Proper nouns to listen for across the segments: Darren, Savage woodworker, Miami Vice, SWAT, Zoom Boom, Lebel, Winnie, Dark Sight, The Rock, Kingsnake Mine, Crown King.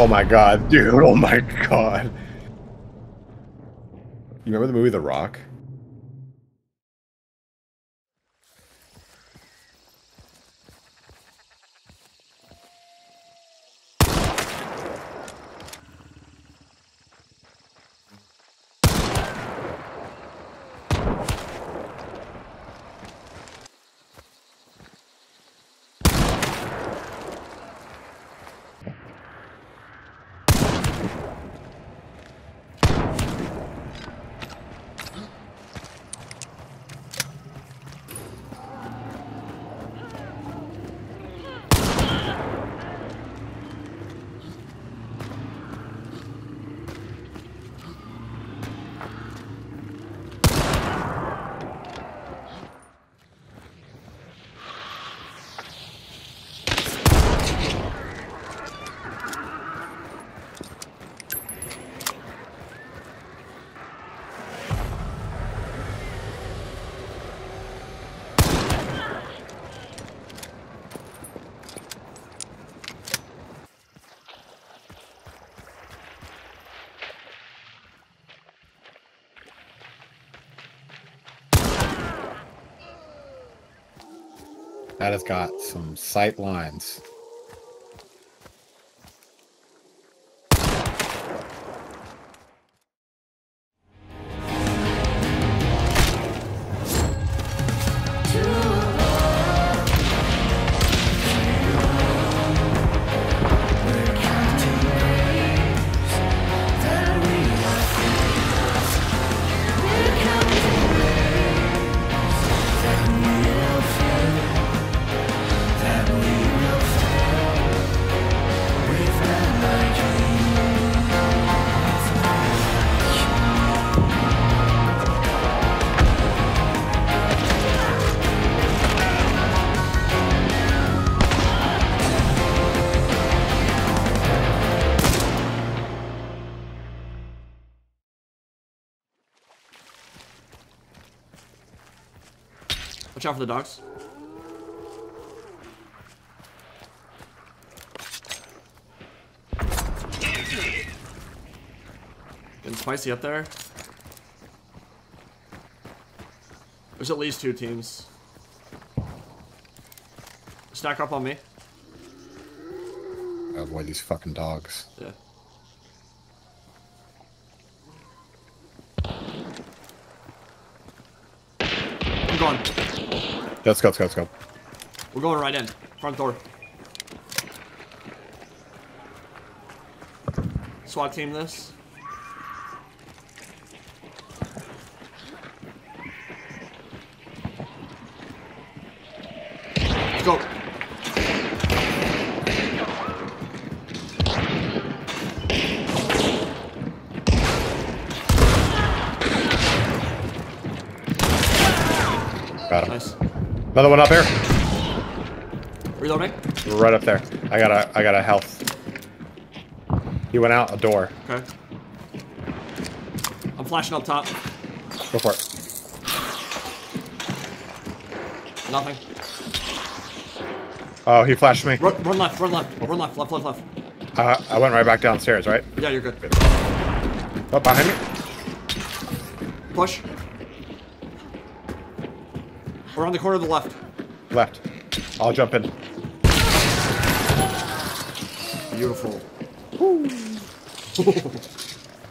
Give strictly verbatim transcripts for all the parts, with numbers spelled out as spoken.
Oh my god, dude. Oh my god. You remember the movie The Rock? That has got some sight lines. Watch out for the dogs. Getting spicy up there. There's at least two teams. Stack up on me. Oh boy, these fucking dogs. Yeah. I'm gone. Let's go, let's go, let's go. We're going right in. Front door. SWAT team this. Let's go. Got him. Nice. Another one up here. Reloading. Right up there. I got a, I got a health. He went out a door. Okay. I'm flashing up top. Go for it. Nothing. Oh, he flashed me. Run, run left. Run left. Run left. Left. Left. Left. Uh, I went right back downstairs, right? Yeah, you're good. Oh, behind me. Push. We're on the corner to the left. Left. I'll jump in. Beautiful.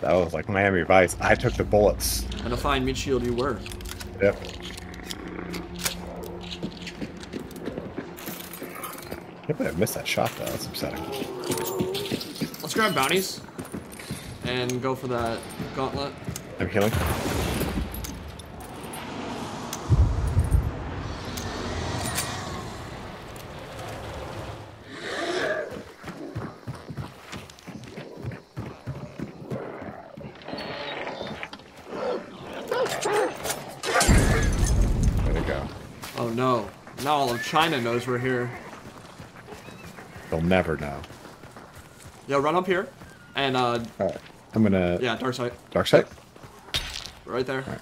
That was like Miami Vice. I took the bullets. And a fine mid-shield you were. Yep. I can't believe I missed that shot though. That's upsetting. Let's grab bounties. And go for that gauntlet. I'm healing. Oh no, now all of China knows we're here. They'll never know. Yo, run up here, and uh... Alright, I'm gonna... Yeah, Dark Sight. Dark Sight? Right there. All right.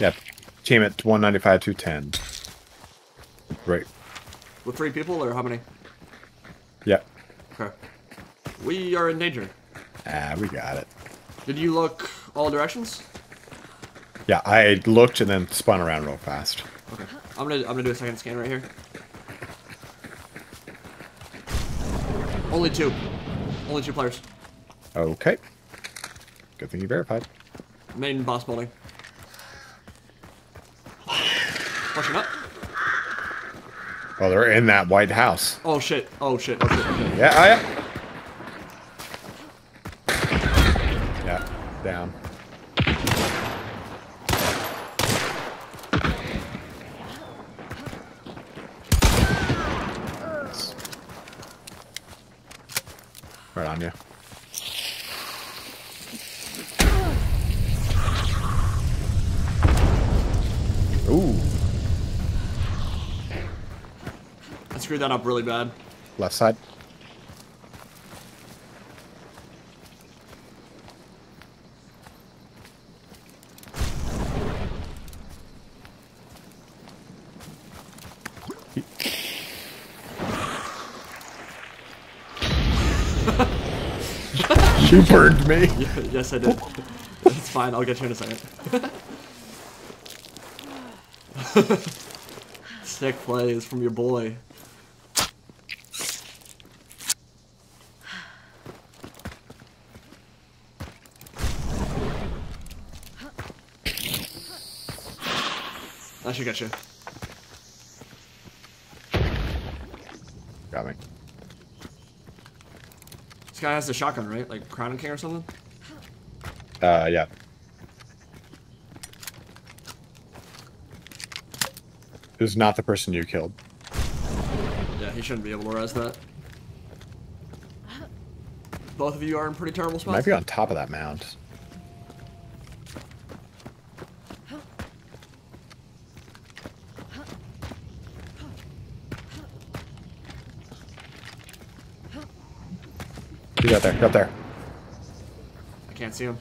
Yeah, achievement one ninety-five, two ten. Right. With three people, or how many? Yeah. Okay. We are in danger. Ah, we got it. Did you look all directions? Yeah, I looked and then spun around real fast. Okay, I'm gonna I'm gonna do a second scan right here. Only two, only two players. Okay. Good thing you verified. Main boss building. Pushing up. Oh, they're in that white house. Oh shit! Oh shit! Oh shit! Okay. Yeah, I. Oh, yeah. Down. Right on you. Ooh. I screwed that up really bad. Left side. You burned me. Yes, I did. It's fine. I'll get you in a second. Sick plays from your boy. I should get you. Got me. This guy has the shotgun, right? Like Crown King or something? Uh, yeah. It was not the person you killed. Yeah, he shouldn't be able to res that. Both of you are in pretty terrible spots. Might be on top of that mound. He's out there, up there. I can't see him.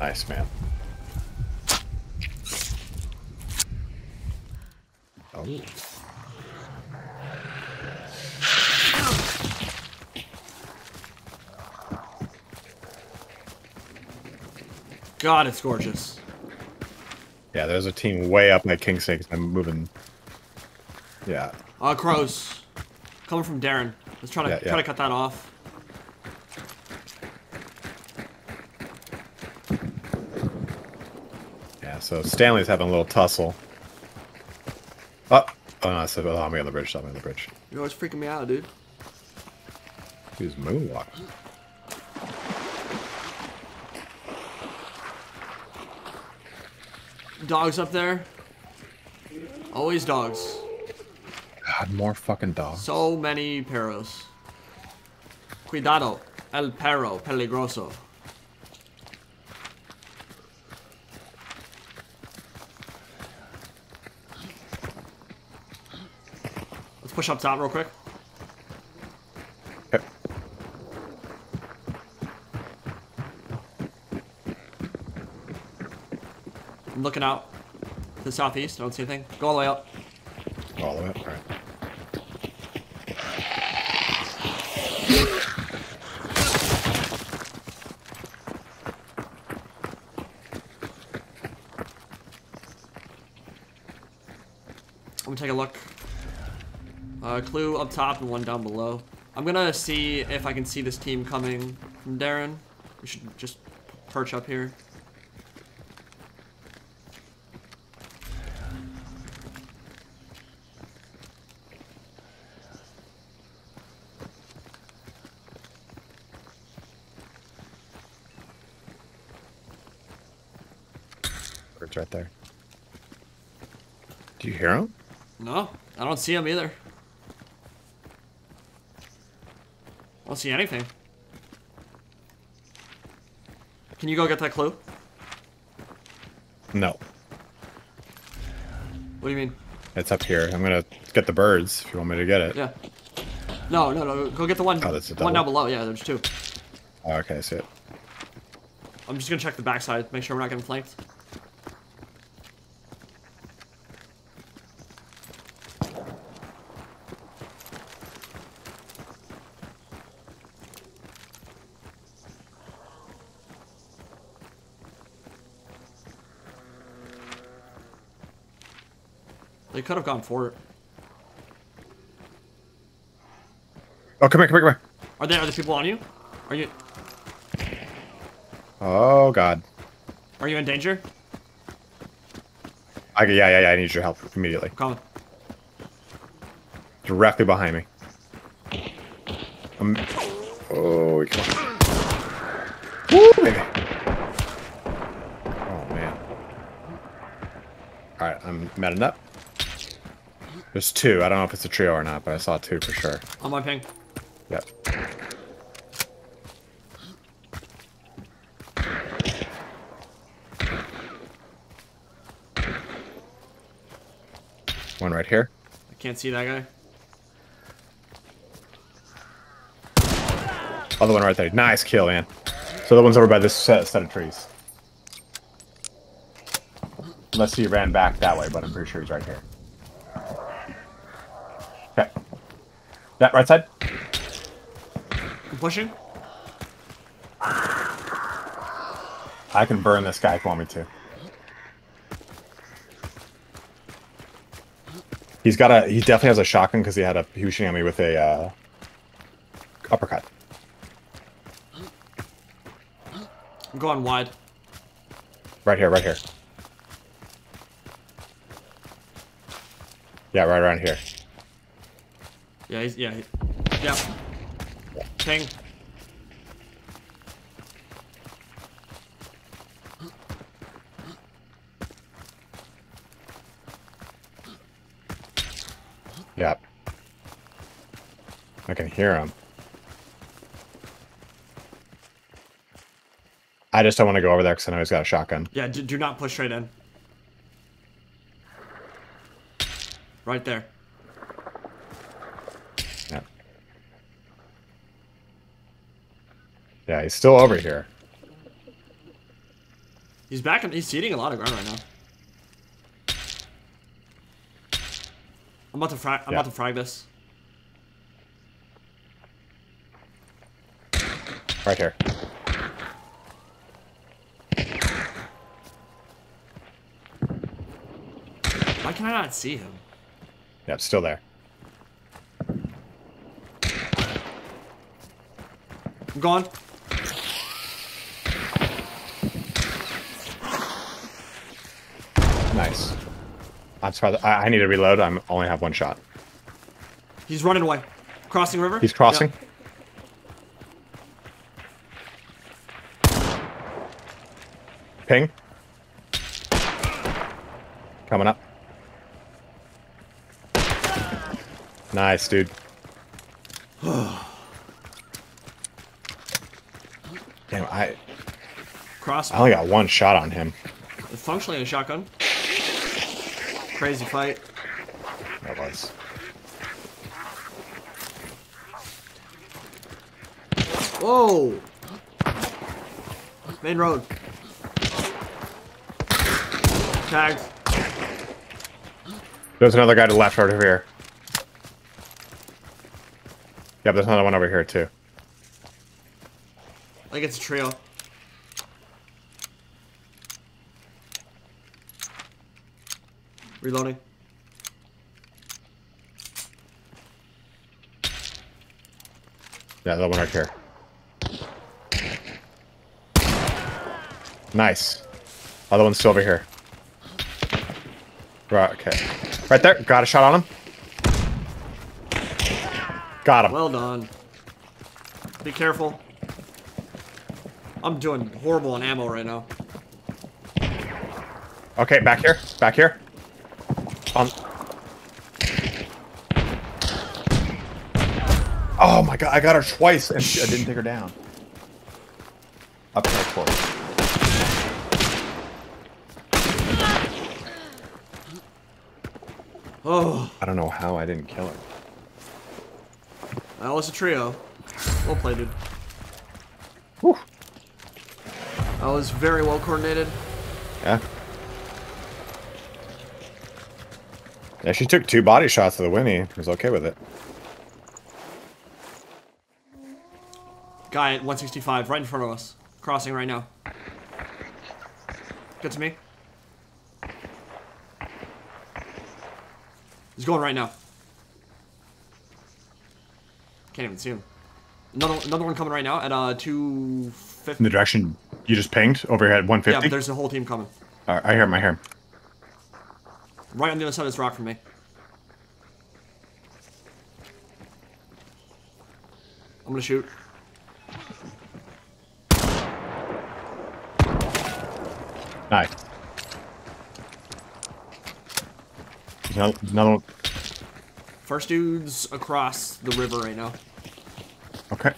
Nice, man. Oh. God, it's gorgeous. Yeah, there's a team way up my Kingsnake. I'm moving. Yeah. Uh, crows. Coming from Darren. Let's try to, yeah, yeah. try to cut that off. So Stanley's having a little tussle. Oh, oh no, so, oh, I'm on the bridge, so I'm on the bridge. You're always freaking me out, dude. He's moonwalking. Dogs up there. Always dogs. God, more fucking dogs. So many perros. Cuidado, el perro peligroso. Push up top real quick. Okay. I'm looking out to the southeast. I don't see anything. Go all the way up. Go all the way up. All right. I'm gonna take a look. Uh, clue up top and one down below. I'm gonna see if I can see this team coming from Darren. We should just perch up here. Perch right there. Do you hear him? No, I don't see him either. I don't see anything. Can you go get that clue? No. What do you mean? It's up here. I'm gonna get the birds if you want me to get it. Yeah. No, no, no. Go get the one. Oh, that's a double. One down below. Yeah, there's two. Oh, okay, I see it. I'm just gonna check the backside, make sure we're not getting flanked. They could have gone for it. Oh, come here, come here, come here. Are there other people on you? Are you... Oh, God. Are you in danger? I, yeah, yeah, yeah. I need your help immediately. Coming. Directly behind me. Um, oh, come on. Woo, baby. Oh, man. All right, I'm matted up. There's two. I don't know if it's a trio or not, but I saw two for sure. On my ping. Yep. One right here. I can't see that guy. Other one right there. Nice kill, man. So the one's over by this set, set of trees. Unless he ran back that way, but I'm pretty sure he's right here. Okay. That right side. I'm pushing. I can burn this guy if you want me to. He's got a. He definitely has a shotgun because he had a. He was shooting at me with a uh, uppercut. I'm going wide. Right here, right here. Yeah, right around here. Yeah, he's, yeah, he, yeah. Ping. Yep. I can hear him. I just don't want to go over there because I know he's got a shotgun. Yeah, do, do not push straight in. Right there. Yep. Yeah, he's still over here. He's back and he's ceding a lot of ground right now. I'm about to frag. I'm yeah. about to frag this. Right here. Why can I not see him? Yeah, it's still there. I'm gone. Nice. I'm surprised. I, I need to reload. I only have one shot. He's running away. Crossing river? He's crossing. Yeah. Ping. Coming up. Nice, dude. Damn, I... Cross. I only got one shot on him. It's functionally a shotgun. Crazy fight. That was. Whoa! Main road. Tagged. There's another guy to the left right over here. Yeah, but there's another one over here too. I think it's a trio. Reloading. Yeah, that one right here. Nice. Other one's still over here. Right, okay. Right there. Got a shot on him. Got him. Well done. Be careful. I'm doing horrible on ammo right now. Okay, back here. Back here. Um, Oh my god, I got her twice and I didn't take her down. Up there, close. Oh. I don't know how I didn't kill her. That was a trio. Well played, dude. Whew. That was very well coordinated. Yeah. Yeah, she took two body shots to the Winnie. I was okay with it. Guy at one sixty-five, right in front of us. Crossing right now. Good to me. He's going right now. Can't even see him. Another, another one coming right now at uh, two fifty. In the direction you just pinged, over here at one fifty? Yeah, but there's a whole team coming. Alright, I hear him, I hear him. Right on the other side of this rock from me. I'm gonna shoot. Nice. Another one. First dude's across the river right now. Okay.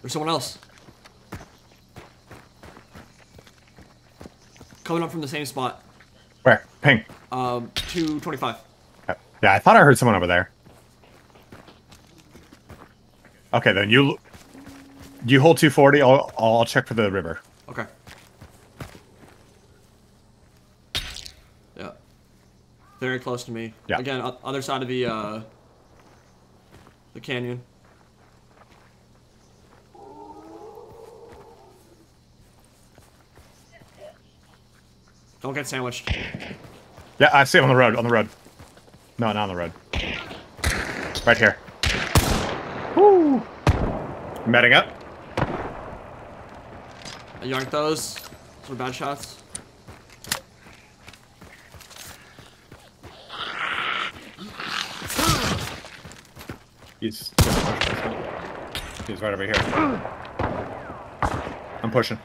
There's someone else. Coming up from the same spot. Where? Ping. Um, two twenty-five. Yeah, I thought I heard someone over there. Okay, then you you hold two forty. I'll I'll check for the river. Okay. Yeah. Very close to me. Yeah. Again, other side of the uh, the canyon. Don't get sandwiched. Yeah, I see him on the road, on the road. No, not on the road. Right here. Woo! Matting up. I yanked those. Those were bad shots. He's... He's right over here. I'm pushing.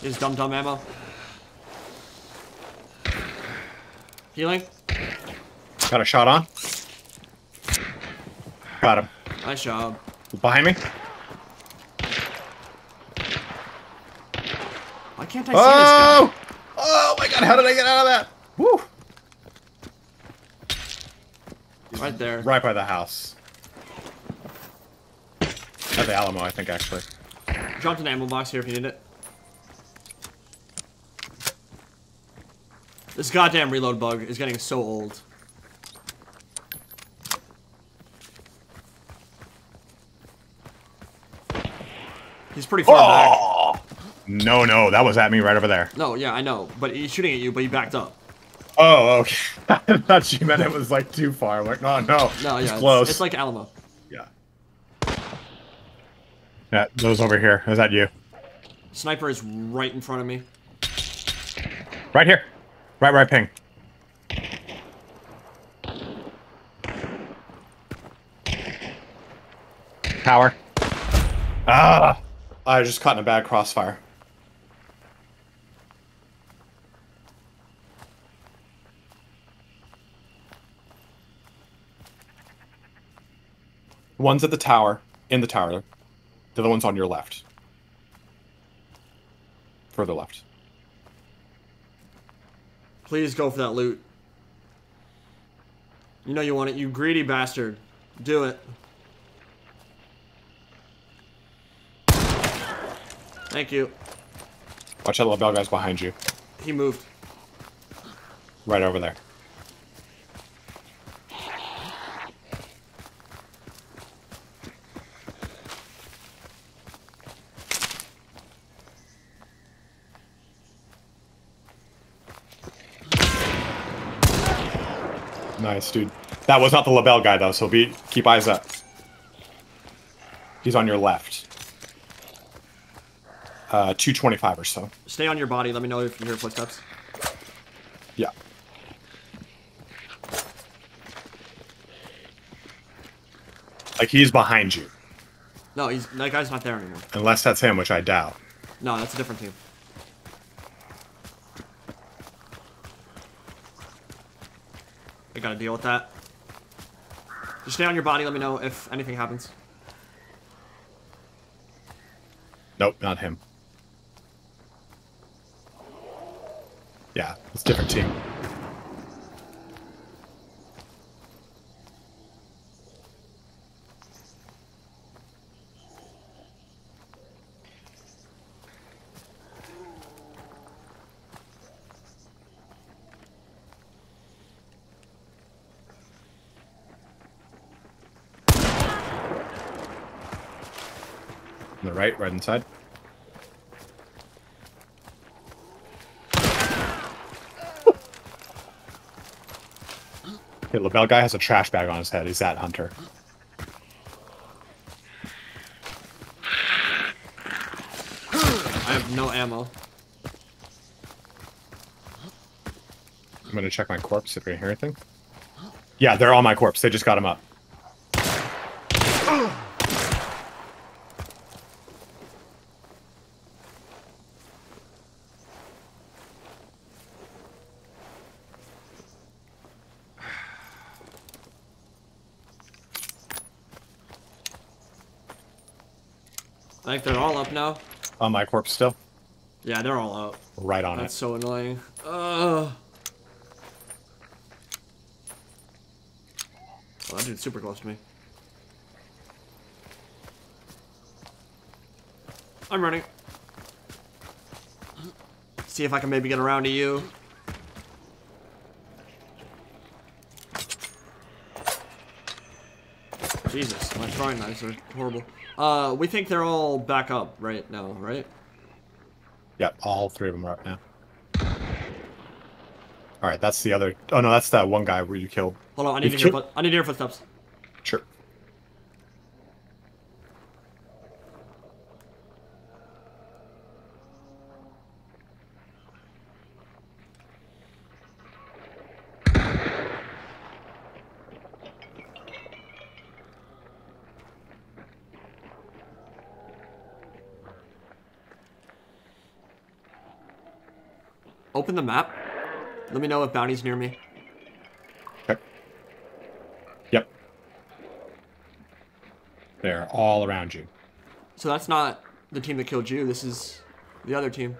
He's dumb, dumb ammo. Healing. Got a shot on. Got him. Nice job. Behind me. Why can't I oh! see this guy? Oh my god, how did I get out of that? Woo! He's right there. Right by the house. At the Alamo, I think, actually. Dropped an ammo box here if you need it. This goddamn reload bug is getting so old. He's pretty far oh! back. No, no, that was at me right over there. No, yeah, I know, but he's shooting at you, but he backed up. Oh, okay. I thought you meant it was like too far. I'm like, no, no, no, yeah, it's close. It's, it's like Alamo. Yeah. Yeah, those over here. Is that you? Sniper is right in front of me. Right here. Right, right, ping. Tower. Ah! I was just caught in a bad crossfire. One's at the tower, in the tower. The other one's on your left. Further left. Please go for that loot. You know you want it, you greedy bastard. Do it. Thank you. Watch out, Lebel guy's behind you. He moved. Right over there. Nice, dude. That was not the Lebel guy, though, so be keep eyes up. He's on your left. Uh, two twenty-five or so. Stay on your body. Let me know if you hear footsteps. Yeah. Like, he's behind you. No, he's, that guy's not there anymore. Unless that's him, which I doubt. No, that's a different team. I gotta deal with that. Just stay on your body, let me know if anything happens. Nope, not him. Yeah, it's a different team. On the right, right inside. Hey, Lebel guy has a trash bag on his head. He's that hunter. I have no ammo. I'm going to check my corpse if I hear anything. Yeah, they're on my corpse. They just got him up. I think they're all up now. On my corpse still? Yeah, they're all up. Right on it. That's so annoying. Ugh. Well, that dude's super close to me. I'm running. See if I can maybe get around to you. Jesus, my throwing knives are horrible. Uh, we think they're all back up right now, right? Yep, all three of them are up now. Alright, that's the other... Oh no, that's that one guy where you killed. Hold on, I need, to hear, I need to hear footsteps. Sure. Open the map. Let me know if bounty's near me. Okay. Yep. They're all around you. So that's not the team that killed you. This is the other team.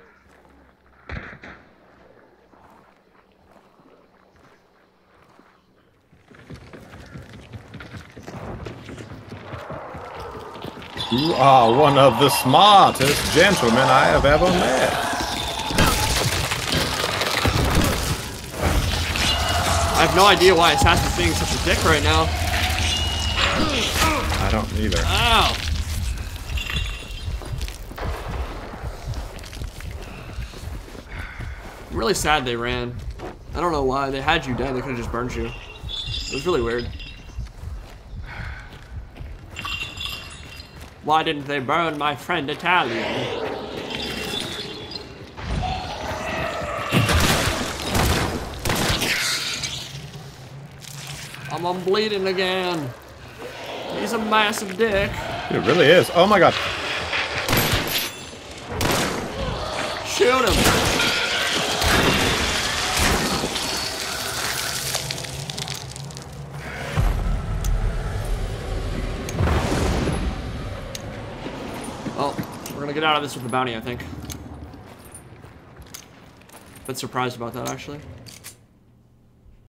You are one of the smartest gentlemen I have ever met. I have no idea why Assassin's being such a dick right now. I don't either. Ow! I'm really sad they ran. I don't know why. They had you dead. They could have just burned you. It was really weird. Why didn't they burn my friend Italian? I'm bleeding again. He's a massive dick. It really is. Oh my god. Shoot him. Well, we're gonna get out of this with the bounty, I think. A bit surprised about that, actually.